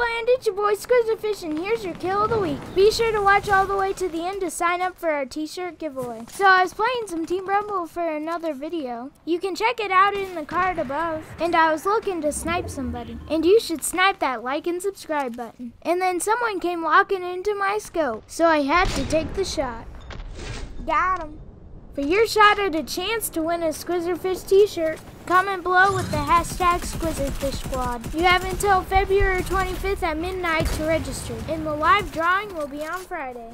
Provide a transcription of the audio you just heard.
everybody, it's your boy SkwizardFish, and here's your kill of the week. Be sure to watch all the way to the end to sign up for our t-shirt giveaway. So I was playing some Team Rumble for another video. You can check it out in the card above. And I was looking to snipe somebody. And you should snipe that like and subscribe button. And then someone came walking into my scope, so I had to take the shot. Got him. For your shot at a chance to win a SkwizardFish t-shirt, comment below with the hashtag SkwizardFishSquad. You have until February 25th at midnight to register, and the live drawing will be on Friday.